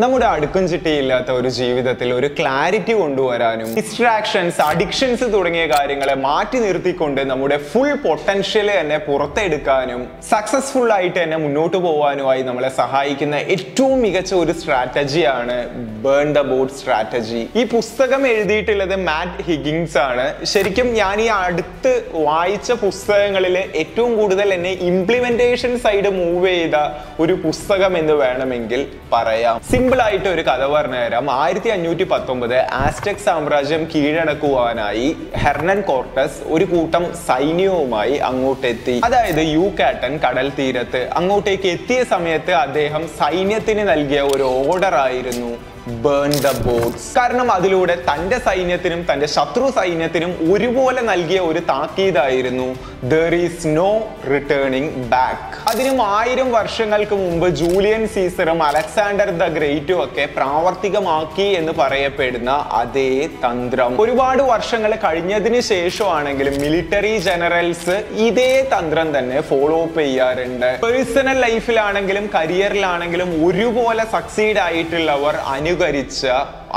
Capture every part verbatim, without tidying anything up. നമ്മുടെ അടുക്കും ചിട്ടയില്ലാത്ത ഒരു ജീവിതത്തിൽ ഒരു ക്ലാരിറ്റി കൊണ്ടുവരാനും distractions, addictions തുടങ്ങിയ കാര്യങ്ങളെ മാറ്റി നിർത്തിക്കൊണ്ട് നമ്മുടെ full potential തന്നെ പുറത്തെടുക്കാനും successful ആയിട്ട് തന്നെ മുന്നോട്ട് പോവാനുമായി നമ്മളെ സഹായിക്കുന്ന ഏറ്റവും മികച്ച ഒരു സ്ട്രാറ്റജിയാണ് burn the boat strategy. ഈ പുസ്തകം എഴുതിയിട്ടുള്ളത് മാറ്റ് ഹിഗിൻസ് ആണ്. ശരിക്കും ഞാൻ ഈ അടുത്ത് വായിച്ച പുസ്തകങ്ങളിൽ ഏറ്റവും കൂടുതൽ എന്നെ implementation side move ചെയ്ത ഒരു പുസ്തകം എന്ന് വേണമെങ്കിൽ പറയാം. Simple ആയിട്ട് ഒരു കഥ പറഞ്ഞു തരാം. ആയിരത്തി അഞ്ഞൂറ്റി പത്തൊമ്പത് ആസ്ടെക് സാമ്രാജ്യം കീഴടക്കുവാനായി ഹെർണൻ കോർട്ടസ് ഒരു കൂട്ടം സൈന്യവുമായി അങ്ങോട്ടെത്തി. അതായത് യൂകാറ്റൻ കടൽ തീരത്ത് അങ്ങോട്ടേക്ക് എത്തിയ സമയത്ത് അദ്ദേഹം സൈന്യത്തിന് നൽകിയ ഒരു ഓർഡർ ആയിരുന്നു burn the boats. കാരണം അതിലൂടെ തന്റെ സൈന്യത്തിനും തന്റെ ശത്രു സൈന്യത്തിനും ഒരുപോലെ നൽകിയ ഒരു താക്കീതായിരുന്നു there is no returning back. അതിനും ആയിരം വർഷങ്ങൾക്ക് മുമ്പ് ജൂലിയൻ സീസറും അലക്സാണ്ടർ ദ ഗ്രേറ്റും ഒക്കെ പ്രാവർത്തികമാക്കി എന്ന് പറയപ്പെടുന്ന അതേ തന്ത്രം ഒരുപാട് വർഷങ്ങൾ കഴിഞ്ഞതിന് ശേഷമാണെങ്കിലും മിലിറ്ററി ജനറൽസ് ഇതേ തന്ത്രം തന്നെ ഫോളോ അപ്പ് ചെയ്യാറുണ്ട്. പേഴ്സണൽ ലൈഫിലാണെങ്കിലും കരിയറിലാണെങ്കിലും ഒരുപോലെ സക്സീഡ് ആയിട്ടുള്ളവർ അനുകരിച്ച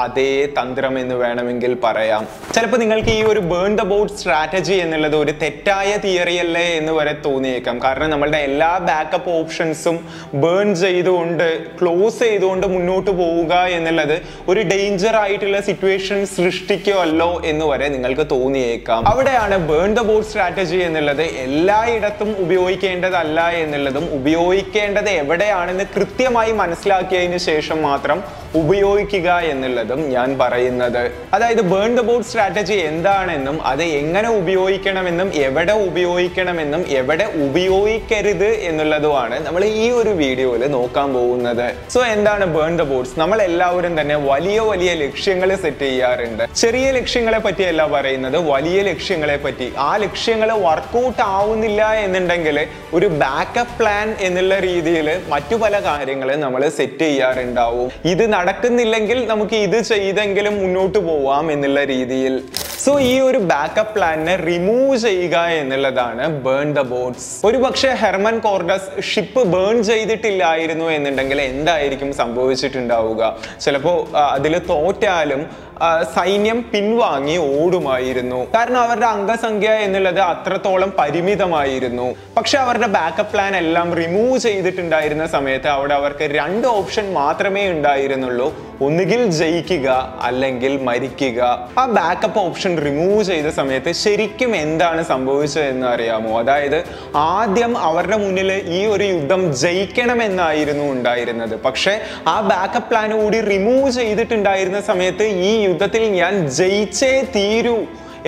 അതേ തന്ത്രം എന്ന് വേണമെങ്കിൽ പറയാം. ചിലപ്പോൾ നിങ്ങൾക്ക് ഈ ഒരു ബേൺ ദ ബോട്ട് സ്ട്രാറ്റജി എന്നുള്ളത് ഒരു തെറ്റായ തിയറി അല്ലേ എന്ന് വരെ തോന്നിയേക്കാം. കാരണം നമ്മളുടെ എല്ലാ ബാക്കപ്പ് ഓപ്ഷൻസും ബേൺ ചെയ്തുകൊണ്ട് ക്ലോസ് ചെയ്തുകൊണ്ട് മുന്നോട്ട് പോവുക എന്നുള്ളത് ഒരു ഡേഞ്ചർ ആയിട്ടുള്ള സിറ്റുവേഷൻ സൃഷ്ടിക്കുമല്ലോ എന്ന് വരെ നിങ്ങൾക്ക് തോന്നിയേക്കാം. അവിടെയാണ് ബേൺ ദ ബോട്ട് സ്ട്രാറ്റജി എന്നുള്ളത് എല്ലായിടത്തും ഉപയോഗിക്കേണ്ടതല്ല എന്നുള്ളതും ഉപയോഗിക്കേണ്ടത് എവിടെയാണെന്ന് കൃത്യമായി മനസ്സിലാക്കിയതിന് ശേഷം മാത്രം ഉപയോഗിക്കുക എന്നുള്ളതും ഞാൻ പറയുന്നത്. അതായത് ബേൺ ദ ബോട്ട് സ്ട്രാറ്റജി എന്താണെന്നും അത് എങ്ങനെ ഉപയോഗിക്കണമെന്നും എവിടെ ഉപയോഗിക്കണമെന്നും എവിടെ ഉപയോഗിക്കരുത് എന്നുള്ളതുമാണ് നമ്മൾ ഈ ഒരു വീഡിയോയിൽ നോക്കാൻ പോകുന്നത്. സോ എന്താണ് ബേൺ ദ ബോട്ട്സ്? നമ്മൾ എല്ലാവരും തന്നെ വലിയ വലിയ ലക്ഷ്യങ്ങൾ സെറ്റ് ചെയ്യാറുണ്ട്. ചെറിയ ലക്ഷ്യങ്ങളെ പറ്റിയല്ല പറയുന്നത്, വലിയ ലക്ഷ്യങ്ങളെ പറ്റി. ആ ലക്ഷ്യങ്ങൾ വർക്കൗട്ട് ആവുന്നില്ല എന്നുണ്ടെങ്കിൽ ഒരു ബാക്കപ്പ് പ്ലാൻ എന്നുള്ള രീതിയിൽ മറ്റു പല കാര്യങ്ങൾ നമ്മൾ സെറ്റ് ചെയ്യാറുണ്ടാവും. ഇത് നടക്കുന്നില്ലെങ്കിൽ നമുക്ക് ഇത് ചെയ്തെങ്കിലും മുന്നോട്ട് പോവാം എന്നുള്ള രീതിയിൽ. സോ ഈ ഒരു ബാക്കപ്പ് പ്ലാനിനെ റിമൂവ് ചെയ്യുക എന്നുള്ളതാണ് ബേൺ ദ ബോട്ട്സ്. ഒരു പക്ഷേ ഹെർമൻ കോർട്ടസ് ഷിപ്പ് ബേൺ ചെയ്തിട്ടില്ലായിരുന്നു എന്നുണ്ടെങ്കിൽ എന്തായിരിക്കും സംഭവിച്ചിട്ടുണ്ടാവുക? ചിലപ്പോൾ അതിൽ തോറ്റാലും സൈന്യം പിൻവാങ്ങി ഓടുമായിരുന്നു. കാരണം അവരുടെ അംഗസംഖ്യ എന്നുള്ളത് അത്രത്തോളം പരിമിതമായിരുന്നു. പക്ഷെ അവരുടെ ബാക്കപ്പ് പ്ലാൻ എല്ലാം റിമൂവ് ചെയ്തിട്ടുണ്ടായിരുന്ന സമയത്ത് അവിടെ അവർക്ക് രണ്ട് ഓപ്ഷൻ മാത്രമേ ഉണ്ടായിരുന്നുള്ളൂ. ഒന്നുകിൽ ജയിക്കുക അല്ലെങ്കിൽ മരിക്കുക. ആ ബാക്കപ്പ് ഓപ്ഷൻ റിമൂവ് ചെയ്ത സമയത്ത് ശരിക്കും എന്താണ് സംഭവിച്ചതെന്ന് അറിയാമോ? അതായത് ആദ്യം അവരുടെ മുന്നിൽ ഈ ഒരു യുദ്ധം ജയിക്കണമെന്നായിരുന്നു ഉണ്ടായിരുന്നത്. പക്ഷെ ആ ബാക്കപ്പ് പ്ലാൻ കൂടി റിമൂവ് ചെയ്തിട്ടുണ്ടായിരുന്ന സമയത്ത് ഈ യുദ്ധത്തിൽ ഞാൻ ജയിച്ചേ തീരൂ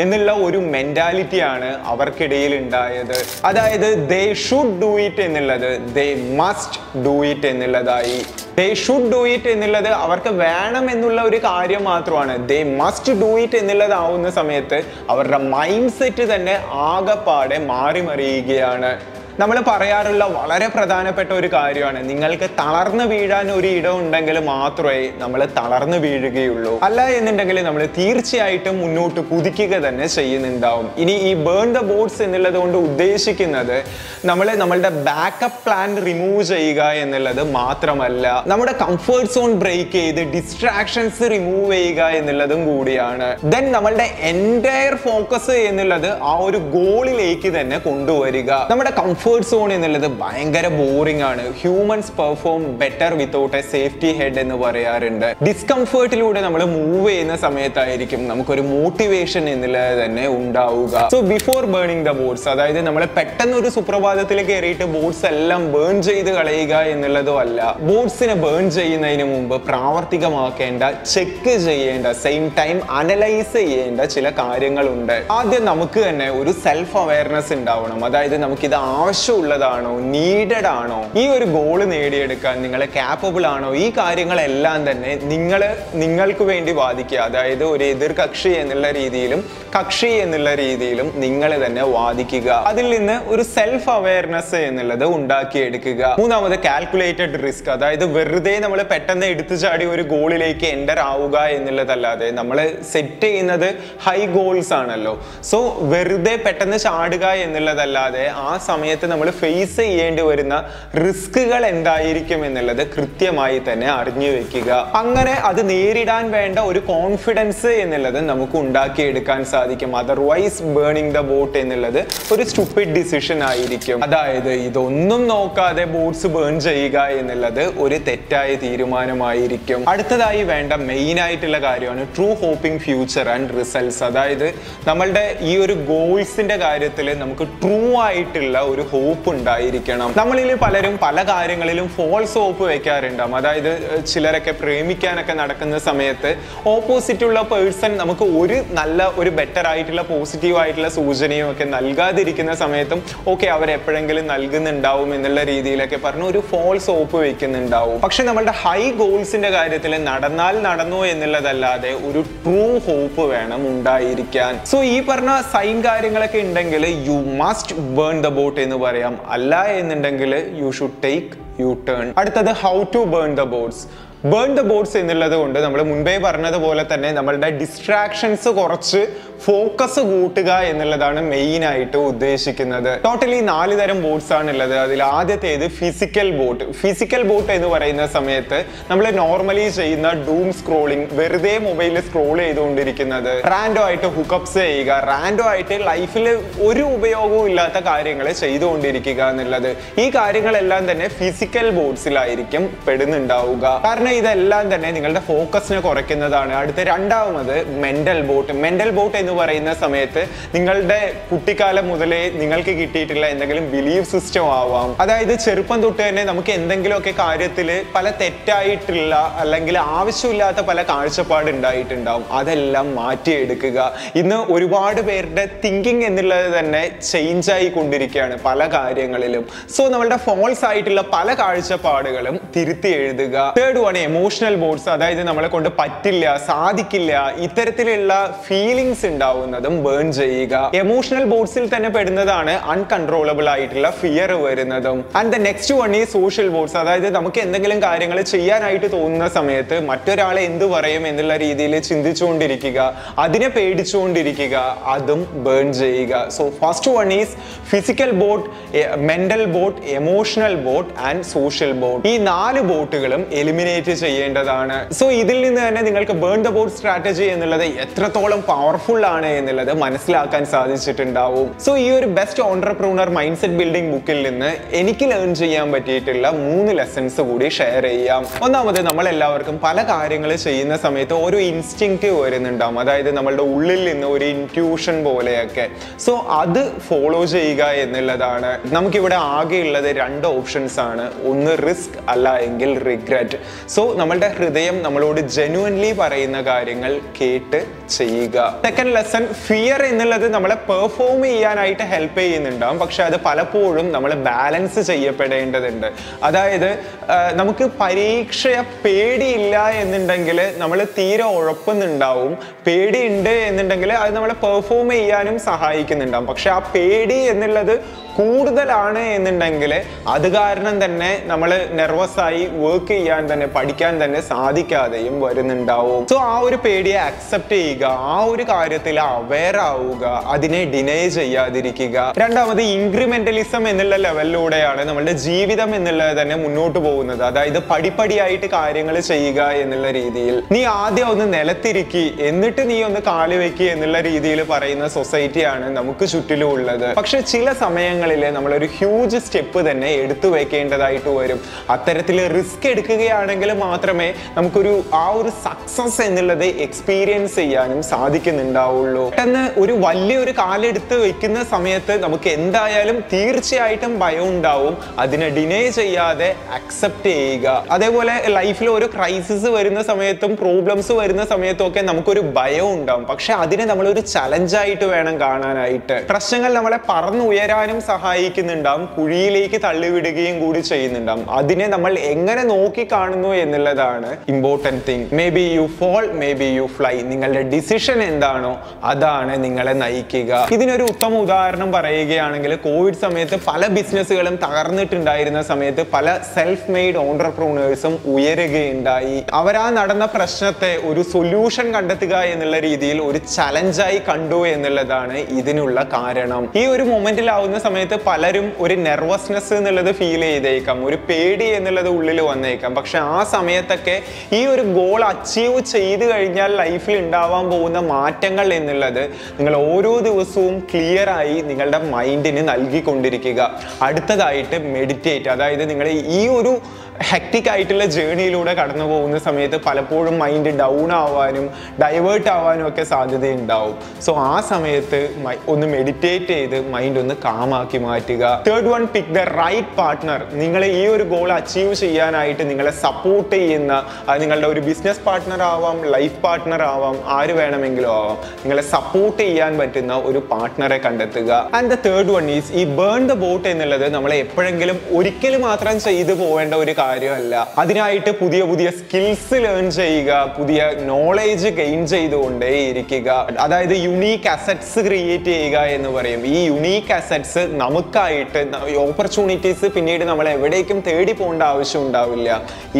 എന്നുള്ള ഒരു മെന്റാലിറ്റിയാണ് അവർക്കിടയിൽ ഉണ്ടായത്. അതായത് ദേ ഷുഡ് ഡു ഇറ്റ് എന്നുള്ളത് ദേ മസ്റ്റ് ഡു ഇറ്റ് എന്നുള്ളതായി. ദേ ഷുഡ് ഡു ഇറ്റ് എന്നുള്ളത് അവർക്ക് വേണം എന്നുള്ള ഒരു കാര്യം മാത്രമാണ്. ദേ മസ്റ്റ് ഡു ഇറ്റ് എന്നുള്ളതാവുന്ന സമയത്ത് അവരുടെ മൈൻഡ് സെറ്റ് തന്നെ ആകെപ്പാടെ മാറിമറിയുകയാണ്. നമ്മൾ പറയാറുള്ള വളരെ പ്രധാനപ്പെട്ട ഒരു കാര്യമാണ്, നിങ്ങൾക്ക് തളർന്നു വീഴാൻ ഒരു ഇടം ഉണ്ടെങ്കിൽ മാത്രമേ നമ്മൾ തളർന്നു വീഴുകയുള്ളൂ. അല്ല എന്നുണ്ടെങ്കിൽ നമ്മൾ തീർച്ചയായിട്ടും മുന്നോട്ട് കുതിക്കുക തന്നെ ചെയ്യുന്നുണ്ടാവും. ഇനി ഈ ബേൺ ദ ബോട്ട്സ് എന്നുള്ളത് കൊണ്ട് ഉദ്ദേശിക്കുന്നത് നമ്മൾ നമ്മളുടെ ബാക്കപ്പ് പ്ലാൻ റിമൂവ് ചെയ്യുക എന്നുള്ളത് മാത്രമല്ല, നമ്മുടെ കംഫേർട്ട് സോൺ ബ്രേക്ക് ചെയ്ത് ഡിസ്ട്രാക്ഷൻസ് റിമൂവ് ചെയ്യുക എന്നുള്ളതും കൂടിയാണ്. ദെൻ നമ്മളുടെ എൻറ്റയർ ഫോക്കസ് എന്നുള്ളത് ആ ഒരു ഗോളിലേക്ക് തന്നെ കൊണ്ടുവരിക. നമ്മുടെ കംഫേർട്ട് കംഫേർട്ട് സോൺ എന്നുള്ളത് ഭയങ്കര ബോറിംഗ് ആണ്. Humans perform better without a safety head എന്ന് പറയാറുണ്ട്. ഡിസ്കംഫേർട്ടിലൂടെ നമ്മൾ മൂവ് ചെയ്യുന്ന സമയത്തായിരിക്കും നമുക്കൊരു മോട്ടിവേഷൻ എന്നുള്ളത് തന്നെ ഉണ്ടാവുക. So before burning the boats, അതായത് നമ്മൾ പെട്ടെന്ന് ഒരു സുപ്രഭാതത്തിൽ കയറിയിട്ട് ബോട്ട്സ് എല്ലാം ബേൺ ചെയ്ത് കളയുക എന്നുള്ളതും അല്ല. ബോട്ട്സിനെ ബേൺ ചെയ്യുന്നതിന് മുമ്പ് പ്രാവർത്തികമാക്കേണ്ട, ചെക്ക് ചെയ്യേണ്ട, സെയിം ടൈം അനലൈസ് ചെയ്യേണ്ട ചില കാര്യങ്ങളുണ്ട്. ആദ്യം നമുക്ക് തന്നെ ഒരു സെൽഫ് അവയർനെസ് ഉണ്ടാവണം. അതായത് നമുക്കിത് ആവശ്യം ാണോ നീഡഡ് ആണോ, ഈ ഒരു ഗോൾ നേടിയെടുക്കാൻ നിങ്ങൾ ക്യാപ്പബിൾ ആണോ, ഈ കാര്യങ്ങളെല്ലാം തന്നെ നിങ്ങൾ നിങ്ങൾക്ക് വേണ്ടി വാദിക്കുക. അതായത് ഒരു എതിർ കക്ഷി എന്നുള്ള രീതിയിലും കക്ഷി എന്നുള്ള രീതിയിലും നിങ്ങൾ തന്നെ വാദിക്കുക. അതിൽ നിന്ന് ഒരു സെൽഫ് അവയർനെസ് എന്നുള്ളത് ഉണ്ടാക്കിയെടുക്കുക. മൂന്നാമത് കാൽക്കുലേറ്റഡ് റിസ്ക്. അതായത് വെറുതെ നമ്മൾ പെട്ടെന്ന് എടുത്തു ചാടി ഒരു ഗോളിലേക്ക് എൻ്റർ ആവുക എന്നുള്ളതല്ലാതെ, നമ്മൾ സെറ്റ് ചെയ്യുന്നത് ഹൈ ഗോൾസ് ആണല്ലോ. സോ വെറുതെ പെട്ടെന്ന് ചാടുക എന്നുള്ളതല്ലാതെ ആ സമയത്ത് നമ്മൾ ഫേസ് ചെയ്യേണ്ടി വരുന്ന റിസ്കുകൾ എന്തായിരിക്കും എന്നുള്ളത് കൃത്യമായി തന്നെ അറിഞ്ഞു വെക്കുക. അങ്ങനെ അത് നേരിടാൻ വേണ്ട ഒരു കോൺഫിഡൻസ് എന്നുള്ളത് നമുക്ക് ഉണ്ടാക്കിയെടുക്കാൻ സാധിക്കും. അതർവൈസ് ബേണിംഗ് ദ ബോട്ട് എന്നുള്ളത് ഒരു സ്റ്റുപ്പിഡ് ഡിസിഷൻ ആയിരിക്കും. അതായത് ഇതൊന്നും നോക്കാതെ ബോട്ട്സ് ബേൺ ചെയ്യുക എന്നുള്ളത് ഒരു തെറ്റായ തീരുമാനമായിരിക്കും. അടുത്തതായി വേണ്ട മെയിൻ ആയിട്ടുള്ള കാര്യമാണ് true hoping future and results. അതായത് നമ്മളുടെ ഈ ഒരു ഗോൾസിന്റെ കാര്യത്തിൽ നമുക്ക് ട്രൂ ആയിട്ടുള്ള ഒരു ഹോപ്പ് ഉണ്ടായിരിക്കണം. നമ്മളിൽ പലരും പല കാര്യങ്ങളിലും ഫോൾസ് ഹോപ്പ് വെക്കാറുണ്ടാകും. അതായത് ചിലരൊക്കെ പ്രേമിക്കാനൊക്കെ നടക്കുന്ന സമയത്ത് ഓപ്പോസിറ്റുള്ള പേഴ്സൺ നമുക്ക് ഒരു നല്ല ഒരു ബെറ്റർ ആയിട്ടുള്ള പോസിറ്റീവ് ആയിട്ടുള്ള സൂചനയും ഒക്കെ നൽകാതിരിക്കുന്ന സമയത്തും ഓക്കെ അവരെപ്പോഴെങ്കിലും നൽകുന്നുണ്ടാവും എന്നുള്ള രീതിയിലൊക്കെ പറഞ്ഞ് ഒരു ഫോൾസ് ഹോപ്പ് വെക്കുന്നുണ്ടാവും. പക്ഷെ നമ്മളുടെ ഹൈ ഗോൾസിന്റെ കാര്യത്തിൽ നടന്നാൽ നടന്നു എന്നുള്ളതല്ലാതെ ഒരു ട്രൂ ഹോപ്പ് വേണം ഉണ്ടായിരിക്കാൻ. സോ ഈ പറഞ്ഞ സൈൻ കാര്യങ്ങളൊക്കെ ഉണ്ടെങ്കിൽ you must burn the boat എന്ന് പറയാം. അല്ല എന്നുണ്ടെങ്കിൽ you should take U turn. അടുത്തത് how to burn the boats. Burn the boats എന്നുള്ളത് കൊണ്ട് നമ്മൾ മുൻപേ പറഞ്ഞതുപോലെ തന്നെ നമ്മളുടെ ഡിസ്ട്രാക്ഷൻസ് കുറച്ച് ഫോക്കസ് കൂട്ടുക എന്നുള്ളതാണ് മെയിൻ ആയിട്ട് ഉദ്ദേശിക്കുന്നത്. ടോട്ടലി നാല് തരം ബോട്ട്സ് ആണുള്ളത്. അതിൽ ആദ്യത്തേത് ഫിസിക്കൽ ബോട്ട്. ഫിസിക്കൽ ബോട്ട് എന്ന് പറയുന്ന സമയത്ത് നമ്മൾ നോർമലി ചെയ്യുന്ന ഡൂം സ്ക്രോളിംഗ്, വെറുതെ മൊബൈലിൽ സ്ക്രോൾ ചെയ്തുകൊണ്ടിരിക്കുന്നത്, റാൻഡോ ആയിട്ട് ഹുക്കപ്സ് ചെയ്യുക, റാൻഡോ ആയിട്ട് ലൈഫിൽ ഒരു ഉപയോഗവും ഇല്ലാത്ത കാര്യങ്ങൾ ചെയ്തുകൊണ്ടിരിക്കുക എന്നുള്ളത്, ഈ കാര്യങ്ങളെല്ലാം തന്നെ ഫിസിക്കൽ ബോട്ട്സിലായിരിക്കും പെടുന്നുണ്ടാവുക. കാരണം ഇതെല്ലാം തന്നെ നിങ്ങളുടെ ഫോക്കസിനെ കുറയ്ക്കുന്നതാണ്. അടുത്ത രണ്ടാമത് മെന്റൽ ബോട്ട്. മെന്റൽ ബോട്ട് എന്ന് പറയുന്ന സമയത്ത് നിങ്ങളുടെ കുട്ടിക്കാലം മുതലേ നിങ്ങൾക്ക് കിട്ടിയിട്ടുള്ള എന്തെങ്കിലും ബിലീഫ് സിസ്റ്റം ആവാം. അതായത് ചെറുപ്പം തൊട്ട് തന്നെ നമുക്ക് എന്തെങ്കിലുമൊക്കെ കാര്യത്തിൽ പല തെറ്റായിട്ടുള്ള അല്ലെങ്കിൽ ആവശ്യമില്ലാത്ത പല കാഴ്ചപ്പാട് ഉണ്ടായിട്ടുണ്ടാവും. അതെല്ലാം മാറ്റിയെടുക്കുക. ഇന്ന് ഒരുപാട് പേരുടെ തിങ്കിങ് എന്നുള്ളത് തന്നെ ചേഞ്ച് ആയിക്കൊണ്ടിരിക്കുകയാണ് പല കാര്യങ്ങളിലും. സോ നമ്മളുടെ ഫോൾസ് ആയിട്ടുള്ള പല കാഴ്ചപ്പാടുകളും തിരുത്തി എഴുതുക. Third one emotional boats. അതായത് നമ്മളെ കൊണ്ട് പറ്റില്ല, സാധിക്കില്ല, ഇത്തരത്തിലുള്ള ഫീലിംഗ്സ് ഉണ്ടാവുന്നതും ബേൺ ചെയ്യുക. എമോഷണൽ ബോട്ട്സിൽ തന്നെ പെടുന്നതാണ് അൺകൺട്രോളബിൾ ആയിട്ടുള്ള ഫിയർ വരുന്നതും. ആൻഡ് ദ നെക്സ്റ്റ് വൺ ഈ സോഷ്യൽ ബോട്ട്സ്. അതായത് നമുക്ക് എന്തെങ്കിലും കാര്യങ്ങൾ ചെയ്യാനായിട്ട് തോന്നുന്ന സമയത്ത് മറ്റൊരാളെ എന്ത് പറയും എന്നുള്ള രീതിയിൽ ചിന്തിച്ചുകൊണ്ടിരിക്കുക, അതിനെ പേടിച്ചുകൊണ്ടിരിക്കുക, അതും ബേൺ ചെയ്യുക. So first one is physical boat, mental boat, emotional boat and social boat. ഈ നാല് ബോട്ടുകളും എലിമിനേറ്റ് ചെയ്യേണ്ടതാണ്. സോ ഇതിൽ നിന്ന് തന്നെ നിങ്ങൾക്ക് ബേൺ ദ ബോട്ട് സ്ട്രാറ്റജി എന്നുള്ളത് എത്രത്തോളം പവർഫുൾ ആണ് എന്നുള്ളത് മനസ്സിലാക്കാൻ സാധിച്ചിട്ടുണ്ടാവും. സോ ഈ ഒരു best entrepreneur mind set building ബുക്കിൽ നിന്ന് എനിക്ക് ലേൺ ചെയ്യാൻ പറ്റിയിട്ടുള്ള മൂന്ന് ലെസൺസ് കൂടി ഷെയർ ചെയ്യാം. ഒന്നാമത്, നമ്മൾ എല്ലാവർക്കും പല കാര്യങ്ങൾ ചെയ്യുന്ന സമയത്ത് ഓരോ ഇൻസ്റ്റിങ്ക്റ്റ് വരുന്നുണ്ടാവും. അതായത് നമ്മളുടെ ഉള്ളിൽ നിന്ന് ഒരു ഇൻട്യൂഷൻ പോലെയൊക്കെ. സോ അത് ഫോളോ ചെയ്യുക എന്നുള്ളതാണ്. നമുക്കിവിടെ ആകെയുള്ളത് രണ്ട് ഓപ്ഷൻസ് ആണ്. ഒന്ന് റിസ്ക്, അല്ല എങ്കിൽ റിഗ്രറ്റ്. സോ നമ്മളുടെ ഹൃദയം നമ്മളോട് ജെനുവൻലി പറയുന്ന കാര്യങ്ങൾ കേട്ട് ചെയ്യുക. സെക്കൻഡ് ലെസൺ, ഫിയർ എന്നുള്ളത് നമ്മളെ പെർഫോം ചെയ്യാനായിട്ട് ഹെൽപ്പ് ചെയ്യുന്നുണ്ടാവും. പക്ഷെ അത് പലപ്പോഴും നമ്മൾ ബാലൻസ് ചെയ്യപ്പെടേണ്ടതുണ്ട്. അതായത് നമുക്ക് പരീക്ഷയെ പേടിയില്ല എന്നുണ്ടെങ്കിൽ നമ്മൾ തീരെ ഉഴപ്പുന്നുണ്ടാവും, പേടിയുണ്ട് എന്നുണ്ടെങ്കിൽ അത് നമ്മളെ പെർഫോം ചെയ്യാനും സഹായിക്കുന്നുണ്ടാവും. പക്ഷെ ആ പേടി എന്നുള്ളത് കൂടുതലാണ് എന്നുണ്ടെങ്കിൽ അത് കാരണം തന്നെ നമ്മൾ നെർവസായി വർക്ക് ചെയ്യാൻ തന്നെ പഠിക്കാൻ തന്നെ സാധിക്കാതെയും വരുന്നുണ്ടാവും. സോ ആ ഒരു പേടിയെ അക്സെപ്റ്റ് ചെയ്യുക, ആ ഒരു കാര്യത്തിൽ അവെയർ ആവുക, അതിനെ ഡിനൈ ചെയ്യാതിരിക്കുക. രണ്ടാമത്, ഇൻക്രിമെന്റലിസം എന്നുള്ള ലെവലിലൂടെയാണ് നമ്മളുടെ ജീവിതം എന്നുള്ളത് തന്നെ മുന്നോട്ട് പോകുന്നത്. അതായത് പടിപടിയായിട്ട് കാര്യങ്ങൾ ചെയ്യുക എന്നുള്ള രീതിയിൽ. നീ ആദ്യം ഒന്ന് നിലത്തിരിക്കി, എന്നിട്ട് നീ ഒന്ന് കാലുവെക്കി എന്നുള്ള രീതിയിൽ പറയുന്ന സൊസൈറ്റിയാണ് നമുക്ക് ചുറ്റിലും ഉള്ളത്. പക്ഷെ ചില സമയങ്ങൾ നമ്മളൊരു ഹ്യൂജ് സ്റ്റെപ്പ് തന്നെ എടുത്തു വെക്കേണ്ടതായിട്ട് വരും. അത്തരത്തിൽ റിസ്ക് എടുക്കുകയാണെങ്കിൽ മാത്രമേ നമുക്കൊരു ആ ഒരു സക്സസ് എന്നുള്ളത് എക്സ്പീരിയൻസ് ചെയ്യാനും സാധിക്കുന്നുണ്ടാവുള്ളൂ. പെട്ടെന്ന് ഒരു വലിയൊരു കാലെടുത്ത് വെക്കുന്ന സമയത്ത് നമുക്ക് എന്തായാലും തീർച്ചയായിട്ടും ഭയം ഉണ്ടാവും. അതിനെ ഡിനൈ ചെയ്യാതെ അക്സെപ്റ്റ് ചെയ്യുക. അതേപോലെ ലൈഫിൽ ഒരു ക്രൈസിസ് വരുന്ന സമയത്തും പ്രോബ്ലംസ് വരുന്ന സമയത്തും ഒക്കെ നമുക്കൊരു ഭയം ഉണ്ടാവും. പക്ഷെ അതിനെ നമ്മളൊരു ചലഞ്ചായിട്ട് വേണം കാണാനായിട്ട്. പ്രശ്നങ്ങൾ നമ്മളെ പറന്നുയരാനും സഹായിക്കുന്നുണ്ടാവും, കുഴിയിലേക്ക് തള്ളിവിടുകയും കൂടി ചെയ്യുന്നുണ്ടാവും. അതിനെ നമ്മൾ എങ്ങനെ നോക്കി കാണുന്നു എന്നുള്ളതാണ് important thing. May be you fall, may be you fly. നിങ്ങളുടെ ഡിസിഷൻ എന്താണോ അതാണ് നിങ്ങളെ നയിക്കുക. ഇതിനൊരു ഉത്തമ ഉദാഹരണം പറയുകയാണെങ്കിൽ കോവിഡ് സമയത്ത് പല ബിസിനസ്സുകളും തകർന്നിട്ടുണ്ടായിരുന്ന സമയത്ത് പല സെൽഫ് മെയ്ഡ് ഓൺട്രപ്രൂണേഴ്സും ഉയരുകയുണ്ടായി. അവരാ നടന്ന പ്രശ്നത്തെ ഒരു സൊല്യൂഷൻ കണ്ടെത്തുക എന്നുള്ള രീതിയിൽ ഒരു ചലഞ്ചായി കണ്ടു എന്നുള്ളതാണ് ഇതിനുള്ള കാരണം. ഈ ഒരു മൊമെന്റിലാവുന്ന സമയത്ത് സമയത്ത് പലരും ഒരു നെർവസ്നെസ് എന്നുള്ളത് ഫീൽ ചെയ്തേക്കാം ഒരു പേടി എന്നുള്ളത് ഉള്ളിൽ വന്നേക്കാം പക്ഷേ ആ സമയത്തൊക്കെ ഈ ഒരു ഗോൾ അച്ചീവ് ചെയ്തു കഴിഞ്ഞാൽ ലൈഫിൽ ഉണ്ടാവാൻ പോകുന്ന മാറ്റങ്ങൾ എന്നുള്ളത് നിങ്ങൾ ഓരോ ദിവസവും ക്ലിയർ ആയി നിങ്ങളുടെ മൈൻഡിനെ നൽകി കൊണ്ടിരിക്കുക അടുത്തതായിട്ട് മെഡിറ്റേറ്റ് അതായത് നിങ്ങൾ ഈ ഒരു ഹെക്റ്റിക് ആയിട്ടുള്ള ജേണിയിലൂടെ കടന്നു പോകുന്ന സമയത്ത് പലപ്പോഴും മൈൻഡ് ഡൗൺ ആവാനും ഡൈവേർട്ട് ആവാനും ഒക്കെ സാധ്യതയുണ്ടാവും സോ ആ സമയത്ത് ഒന്ന് മെഡിറ്റേറ്റ് ചെയ്ത് മൈൻഡ് ഒന്ന് കാമാക്കി മാറ്റുക third one pick the right partner നിങ്ങളെ ഈ ഒരു ഗോൾ അച്ചീവ് ചെയ്യാനായിട്ട് നിങ്ങളെ സപ്പോർട്ട് ചെയ്യുന്ന അത് നിങ്ങളുടെ ഒരു ബിസിനസ് പാർട്ട്ണർ ആവാം ലൈഫ് പാർട്ട്ണർ ആവാം ആര് വേണമെങ്കിലും ആവാം നിങ്ങളെ സപ്പോർട്ട് ചെയ്യാൻ പറ്റുന്ന ഒരു പാർട്ട്ണറെ കണ്ടെത്തുക and the third one is ഈ ബേൺ ദ ബോട്ട് എന്നുള്ളത് നമ്മളെ എപ്പോഴെങ്കിലും ഒരിക്കലും മാത്രം ചെയ്തു പോവേണ്ട ഒരു കാര്യമല്ല അതിനായിട്ട് പുതിയ പുതിയ സ്കിൽസ് ലേൺ ചെയ്യുക പുതിയ നോളേജ് ഗെയിൻ ചെയ്തുകൊണ്ടേ ഇരിക്കുക അതായത് യുണീക്ക് അസറ്റ്സ് ക്രിയേറ്റ് ചെയ്യുക എന്ന് പറയും ഈ യുണീക്ക് അസറ്റ്സ് നമുക്കായിട്ട് ഓപ്പർച്യൂണിറ്റീസ് പിന്നീട് നമ്മൾ എവിടേക്കും തേടി പോകേണ്ട ആവശ്യം ഉണ്ടാവില്ല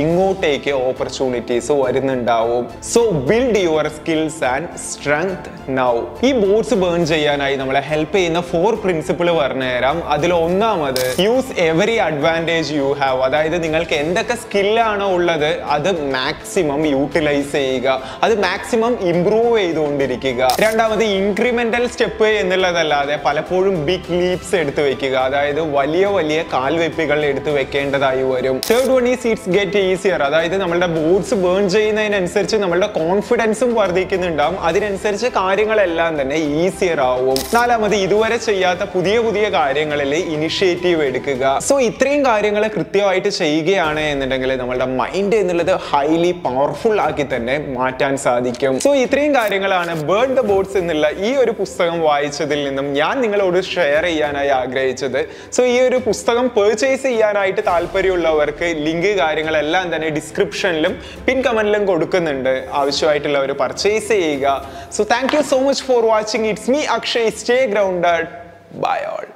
ഇങ്ങോട്ടേക്ക് ഓപ്പർച്യൂണിറ്റീസ് വരുന്നുണ്ടാവും so build your skills and strength now ഈ ബോട്ട്സ് ബേൺ ചെയ്യാനായി നമ്മളെ ഹെൽപ്പ് ചെയ്യുന്ന ഫോർ പ്രിൻസിപ്പിൾ പറഞ്ഞു തരാം അതിൽ ഒന്നാമത് use every advantage you have അതായത് നിങ്ങൾ എന്തൊക്കെ സ്കില്ലാണോ ഉള്ളത് അത് മാക്സിമം യൂട്ടിലൈസ് ചെയ്യുക അത് മാക്സിമം ഇംപ്രൂവ് ചെയ്തുകൊണ്ടിരിക്കുക രണ്ടാമത് ഇൻക്രിമെന്റൽ സ്റ്റെപ്പ് എന്നുള്ളതല്ലാതെ പലപ്പോഴും ബിഗ് ലീപ്സ് എടുത്തു വെക്കുക അതായത് വലിയ വലിയ കാൽവെപ്പികൾ എടുത്തു വെക്കേണ്ടതായി വരും third one is it's get easier അതായത് നമ്മളുടെ ബോട്ട്സ് ബേൺ ചെയ്യുന്നതിനനുസരിച്ച് നമ്മളുടെ കോൺഫിഡൻസും വർദ്ധിക്കുന്നുണ്ടാവും അതിനനുസരിച്ച് കാര്യങ്ങളെല്ലാം തന്നെ ഈസിയർ ആവും നാലാമത് ഇതുവരെ ചെയ്യാത്ത പുതിയ പുതിയ കാര്യങ്ങളിൽ ഇനിഷ്യേറ്റീവ് എടുക്കുക സോ ഇത്രയും കാര്യങ്ങൾ കൃത്യമായിട്ട് ചെയ്യുക ാണ് എന്നുണ്ടെങ്കിൽ നമ്മളുടെ മൈൻഡ് എന്നുള്ളത് ഹൈലി പവർഫുൾ ആക്കി തന്നെ മാറ്റാൻ സാധിക്കും സോ ഇത്രയും കാര്യങ്ങളാണ് ബേൺ ദ ബോട്ട്സ് എന്നുള്ള ഈ ഒരു പുസ്തകം വായിച്ചതിൽ നിന്നും ഞാൻ നിങ്ങളോട് ഷെയർ ചെയ്യാനായി ആഗ്രഹിച്ചത് സോ ഈ ഒരു പുസ്തകം പേർച്ചേസ് ചെയ്യാനായിട്ട് താല്പര്യമുള്ളവർക്ക് ലിങ്ക് കാര്യങ്ങളെല്ലാം തന്നെ ഡിസ്ക്രിപ്ഷനിലും പിൻ കമന്റിലും കൊടുക്കുന്നുണ്ട് ആവശ്യമായിട്ടുള്ളവർ പർച്ചേസ് ചെയ്യുക so thank you so much for watching it's me Akshay stay grounded bye all